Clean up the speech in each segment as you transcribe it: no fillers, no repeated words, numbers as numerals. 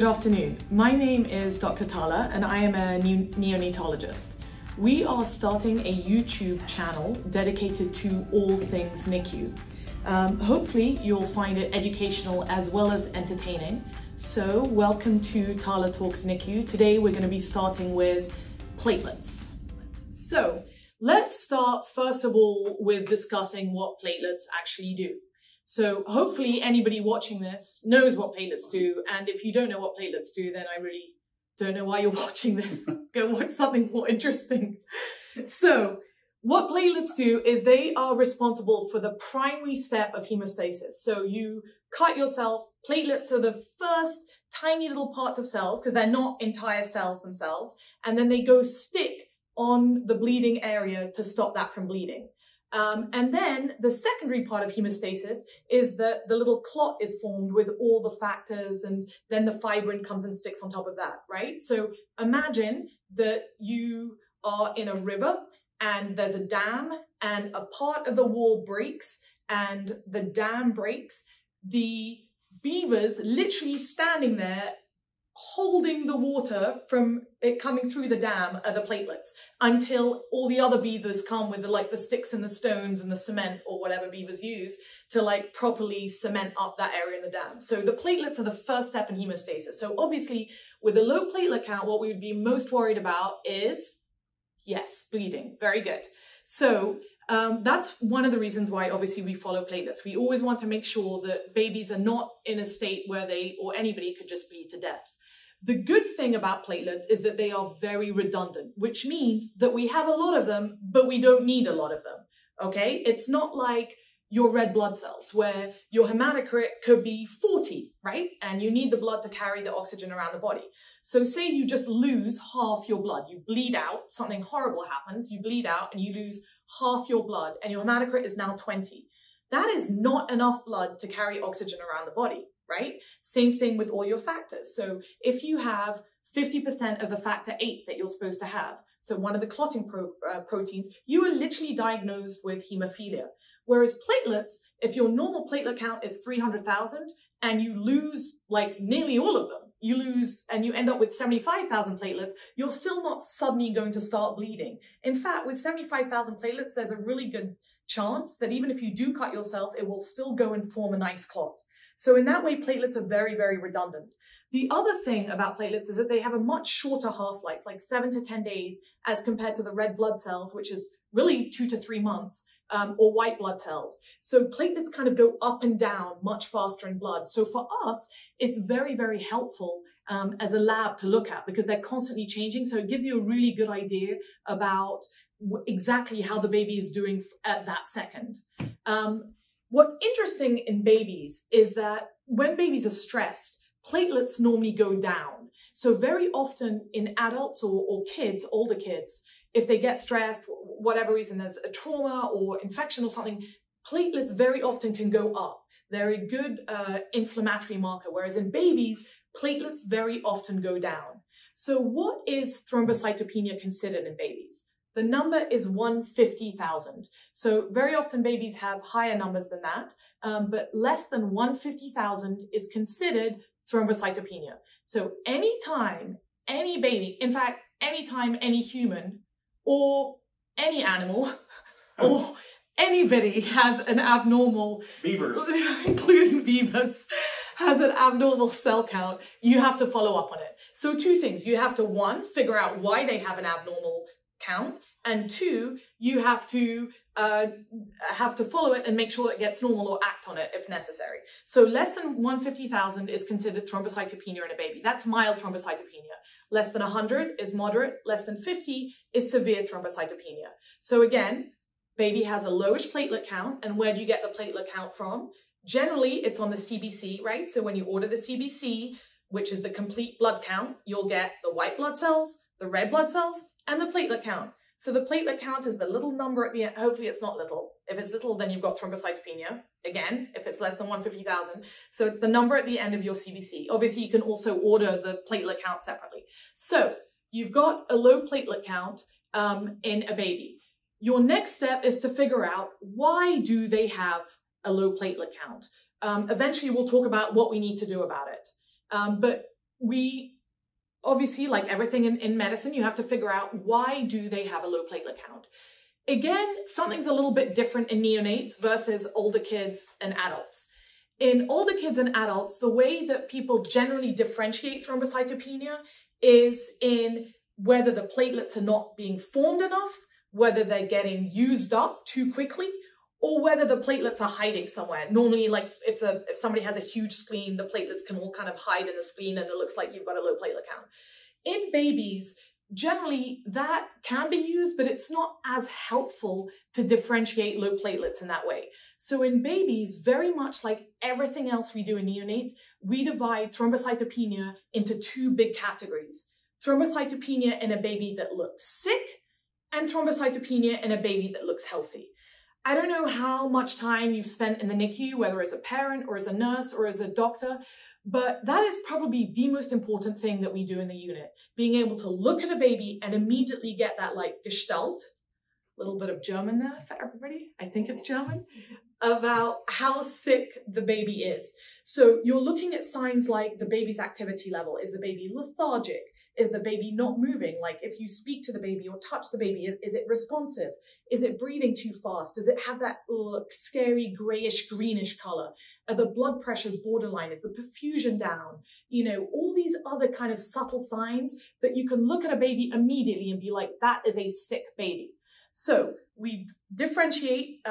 Good afternoon. My name is Dr. Tala and I am a neonatologist. We are starting a YouTube channel dedicated to all things NICU. Hopefully you'll find it educational as well as entertaining. So welcome to Tala Talks NICU. Today we're going to be starting with platelets. So let's start first of all with discussing what platelets actually do. So hopefully anybody watching this knows what platelets do. And if you don't know what platelets do, then I really don't know why you're watching this. Go watch something more interesting. So what platelets do is they are responsible for the primary step of hemostasis. So you cut yourself, platelets are the first tiny little parts of cells because they're not entire cells themselves. And then they go stick on the bleeding area to stop that from bleeding. And then the secondary part of hemostasis is that the little clot is formed with all the factors, and then the fibrin comes and sticks on top of that, right? So imagine that you are in a river and there's a dam and a part of the wall breaks and the dam breaks. The beavers literally standing there holding the water from it coming through the dam are the platelets until all the other beavers come with the sticks and the stones and the cement or whatever beavers use to properly cement up that area in the dam. So the platelets are the first step in hemostasis. So obviously with a low platelet count, what we would be most worried about is, yes, bleeding. Very good. So that's one of the reasons why obviously we follow platelets. We always want to make sure that babies are not in a state where they or anybody could just bleed to death. The good thing about platelets is that they are very redundant, which means that we have a lot of them, but we don't need a lot of them, okay? It's not like your red blood cells where your hematocrit could be 40, right? And you need the blood to carry the oxygen around the body. So say you just lose half your blood, you bleed out, something horrible happens, you bleed out and you lose half your blood and your hematocrit is now 20. That is not enough blood to carry oxygen around the body. Right? Same thing with all your factors. So if you have 50% of the factor 8 that you're supposed to have, so one of the clotting proteins, you are literally diagnosed with hemophilia. Whereas platelets, if your normal platelet count is 300,000 and you lose nearly all of them, you lose and you end up with 75,000 platelets, you're still not suddenly going to start bleeding. In fact, with 75,000 platelets, there's a really good chance that even if you do cut yourself, it will still go and form a nice clot. So in that way, platelets are very, very redundant. The other thing about platelets is that they have a much shorter half-life, 7 to 10 days, as compared to the red blood cells, which is really 2 to 3 months, or white blood cells. So platelets kind of go up and down much faster in blood. So for us, it's very, very helpful as a lab to look at because they're constantly changing. So it gives you a really good idea about exactly how the baby is doing at that second. What's interesting in babies is that when babies are stressed, platelets normally go down. So very often in adults or kids, older kids, if they get stressed, whatever reason, there's a trauma or infection or something, platelets very often can go up. They're a good inflammatory marker, whereas in babies, platelets very often go down. So what is thrombocytopenia considered in babies? The number is 150,000. So very often babies have higher numbers than that, but less than 150,000 is considered thrombocytopenia. So anytime any baby, in fact, anytime any human or any animal or anybody has an abnormal, beavers, including beavers, has an abnormal cell count, you have to follow up on it. So two things, you have to one, figure out why they have an abnormal count, and two, you have to follow it and make sure it gets normal or act on it if necessary. So less than 150,000 is considered thrombocytopenia in a baby. That's mild thrombocytopenia. Less than 100 is moderate. Less than 50 is severe thrombocytopenia. So again, baby has a lowish platelet count, and where do you get the platelet count from? Generally, it's on the CBC, right? So when you order the CBC, which is the complete blood count, you'll get the white blood cells, the red blood cells, and the platelet count. So the platelet count is the little number at the end. Hopefully it's not little. If it's little, then you've got thrombocytopenia. Again, if it's less than 150,000. So it's the number at the end of your CBC. Obviously, you can also order the platelet count separately. So you've got a low platelet count in a baby. Your next step is to figure out why do they have a low platelet count. Eventually, we'll talk about what we need to do about it. But we obviously, like everything in medicine, you have to figure out why do they have a low platelet count. Again, something's a little bit different in neonates versus older kids and adults. In older kids and adults, the way that people generally differentiate thrombocytopenia is in whether the platelets are not being formed enough, whether they're getting used up too quickly, or whether the platelets are hiding somewhere. Normally, like if somebody has a huge spleen, the platelets can all kind of hide in the spleen and it looks like you've got a low platelet count. In babies, generally that can be used, but it's not as helpful to differentiate low platelets in that way. So in babies, very much like everything else we do in neonates, we divide thrombocytopenia into two big categories. Thrombocytopenia in a baby that looks sick and thrombocytopenia in a baby that looks healthy. I don't know how much time you've spent in the NICU, whether as a parent or as a nurse or as a doctor, but that is probably the most important thing that we do in the unit. Being able to look at a baby and immediately get that like gestalt, a little bit of German there for everybody, I think it's German, about how sick the baby is. So you're looking at signs like the baby's activity level. Is the baby lethargic? Is the baby not moving? Like if you speak to the baby or touch the baby, is it responsive? Is it breathing too fast? Does it have that scary grayish, greenish color? Are the blood pressures borderline? Is the perfusion down? You know, all these other kind of subtle signs that you can look at a baby immediately and be like, that is a sick baby. So we differentiate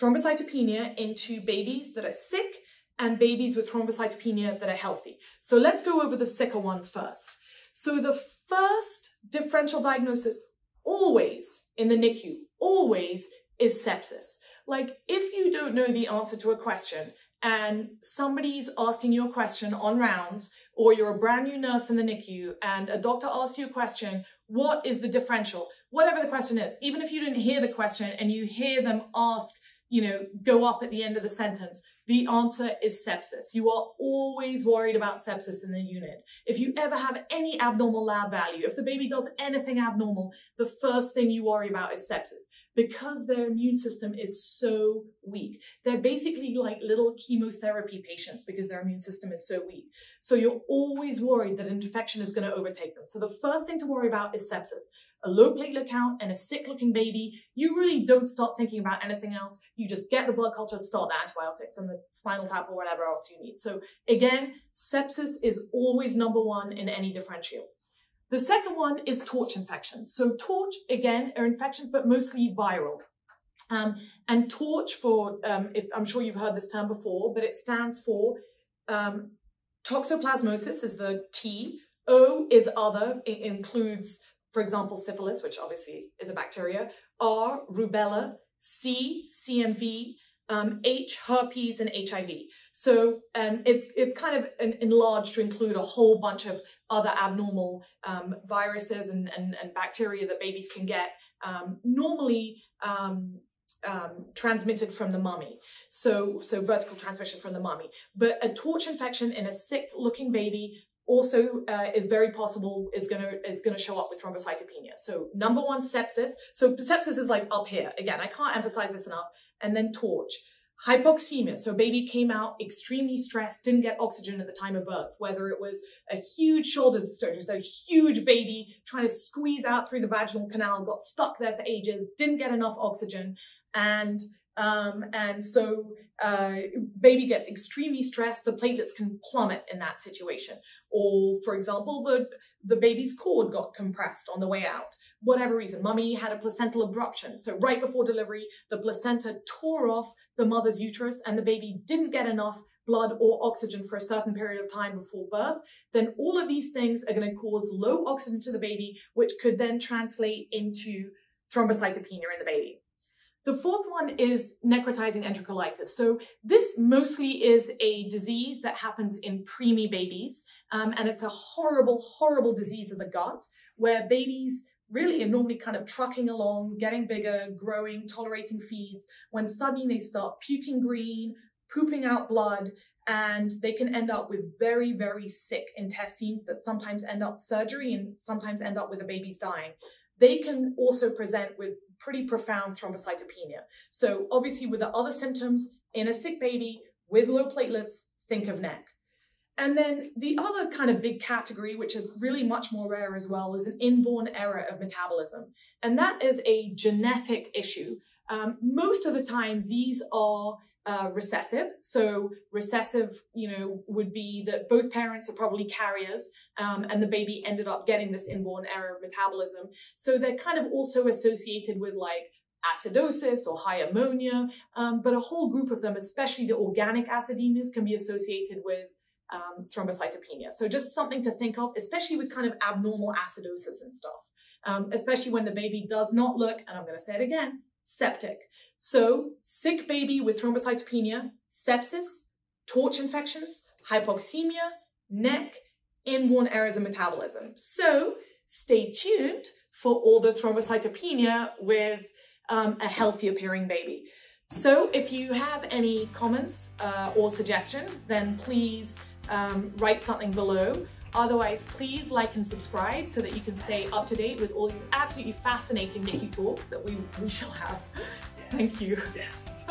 thrombocytopenia into babies that are sick and babies with thrombocytopenia that are healthy. So let's go over the sicker ones first. So the first differential diagnosis always in the NICU, always is sepsis. Like if you don't know the answer to a question and somebody's asking you a question on rounds, or you're a brand new nurse in the NICU and a doctor asks you a question, what is the differential? Whatever the question is, even if you didn't hear the question and you hear them ask, you know, go up at the end of the sentence, the answer is sepsis. You are always worried about sepsis in the unit. If you ever have any abnormal lab value, if the baby does anything abnormal, the first thing you worry about is sepsis because their immune system is so weak. They're basically like little chemotherapy patients because their immune system is so weak. So you're always worried that an infection is going to overtake them. So the first thing to worry about is sepsis. A low platelet count and a sick looking baby, you really don't start thinking about anything else. You just get the blood culture, start the antibiotics and the spinal tap or whatever else you need. So again, sepsis is always number one in any differential. The second one is TORCH infections. So TORCH, again, are infections, but mostly viral. And TORCH for, if I'm sure you've heard this term before, but it stands for toxoplasmosis is the T, O is other, it includes, for example, syphilis, which obviously is a bacteria, R, rubella, C, CMV, H, herpes, and HIV. So it's kind of enlarged to include a whole bunch of other abnormal viruses and bacteria that babies can get, normally transmitted from the mummy. So vertical transmission from the mummy. But a TORCH infection in a sick-looking baby also is very possible is going to show up with thrombocytopenia. So number one, sepsis. So sepsis is like up here. Again, I can't emphasize this enough. And then TORCH. Hypoxemia. So baby came out extremely stressed, didn't get oxygen at the time of birth, whether it was a huge shoulder discharge, so a huge baby trying to squeeze out through the vaginal canal, got stuck there for ages, didn't get enough oxygen. And so baby gets extremely stressed, the platelets can plummet in that situation. Or for example, the baby's cord got compressed on the way out. Whatever reason, mummy had a placental abruption. So right before delivery, the placenta tore off the mother's uterus and the baby didn't get enough blood or oxygen for a certain period of time before birth. Then all of these things are going to cause low oxygen to the baby, which could then translate into thrombocytopenia in the baby. The fourth one is necrotizing enterocolitis. So this mostly is a disease that happens in preemie babies. And it's a horrible, horrible disease of the gut where babies really are normally kind of trucking along, getting bigger, growing, tolerating feeds, when suddenly they start puking green, pooping out blood, and they can end up with very, very sick intestines that sometimes end up surgery and sometimes end up with the babies dying. They can also present with pretty profound thrombocytopenia. So obviously with the other symptoms in a sick baby with low platelets, think of NEC. And then the other kind of big category, which is really much more rare as well, is an inborn error of metabolism. And that is a genetic issue. Most of the time, these are recessive. So recessive, would be that both parents are probably carriers, and the baby ended up getting this inborn error of metabolism. So they're kind of also associated with like acidosis or high ammonia, but a whole group of them, especially the organic acidemias, can be associated with thrombocytopenia. So just something to think of, especially with kind of abnormal acidosis and stuff, especially when the baby does not look, and I'm going to say it again, septic. So sick baby with thrombocytopenia, sepsis, TORCH infections, hypoxemia, NEC, inborn errors of metabolism. So stay tuned for all the thrombocytopenia with a healthy appearing baby. So if you have any comments or suggestions, then please write something below. Otherwise, please like and subscribe so that you can stay up to date with all the absolutely fascinating NICU talks that we shall have. Yes. Thank you. Yes.